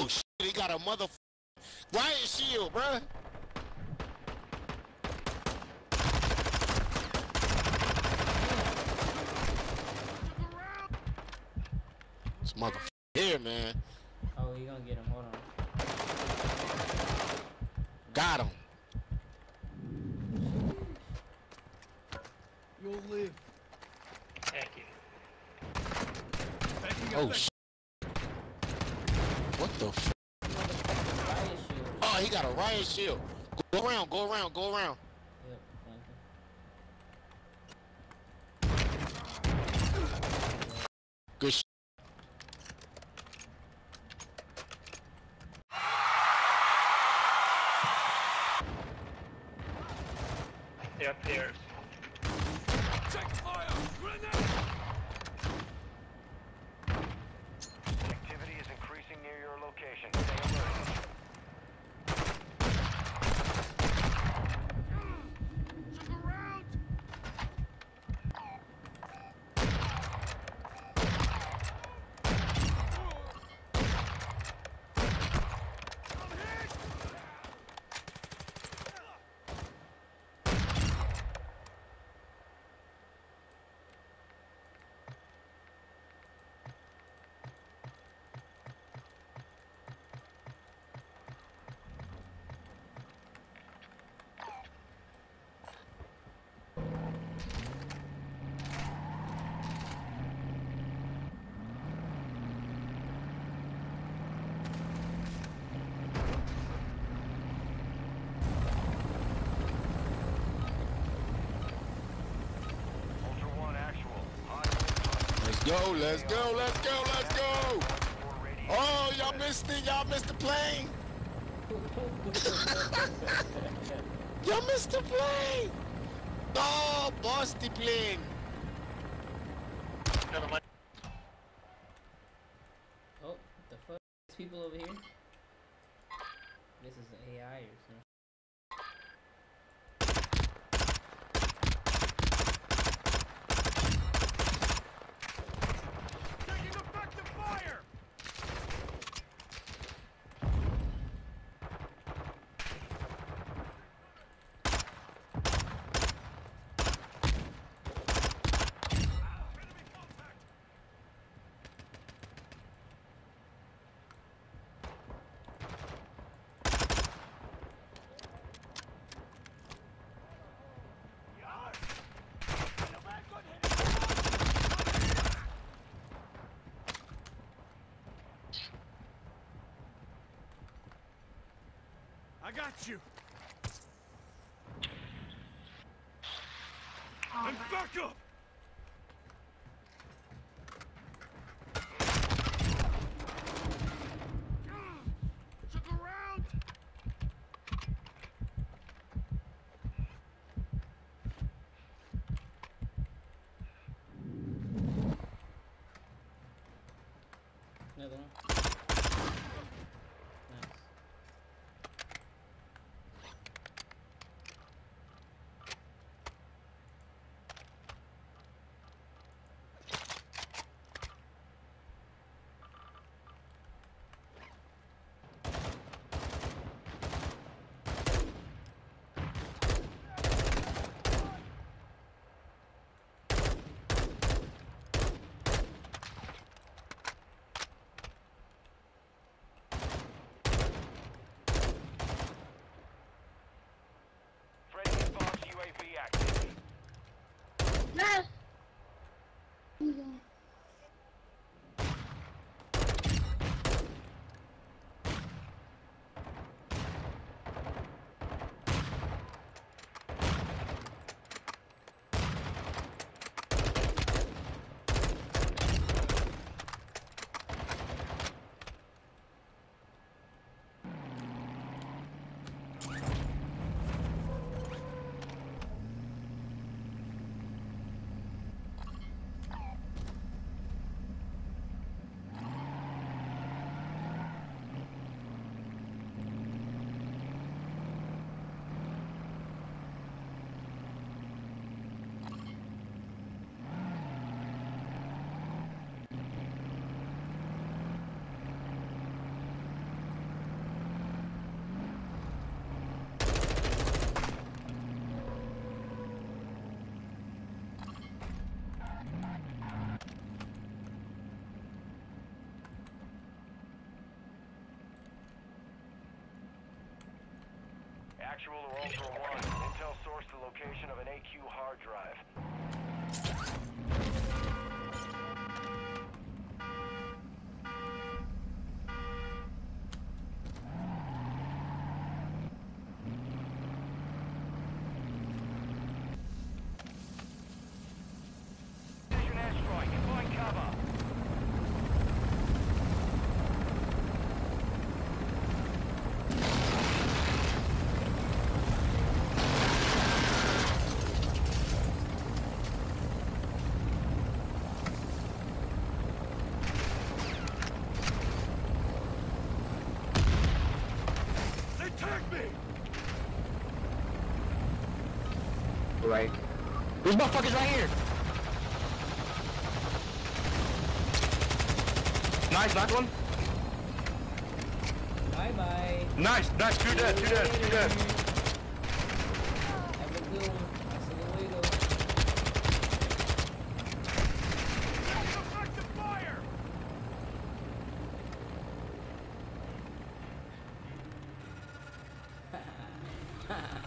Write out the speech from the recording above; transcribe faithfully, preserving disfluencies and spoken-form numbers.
Oh shit, he got a motherfucking riot shield, bruh. This motherfucker here, man. Oh, you gonna get him, hold on. Got him. You'll live. Heck yeah. Heck oh shit. What the f? Oh, he got a riot shield. Go around, go around, go around. Yep, thank you. Good shit. They're upstairs. Check fire! Grenade! Yo, let's go, let's go, let's go! Oh, y'all missed it, y'all missed the plane! Y'all missed the plane! Oh, boss the plane! Oh, what the fuck? There's people over here? This is an A I or something. I got you. Oh, and back up. Actual to Ultra one. Intel sourced the location of an A Q hard drive. Right. These motherfuckers right here. Nice, knocked one. Bye bye. Nice, nice. Two dead, two dead, two dead. Fire!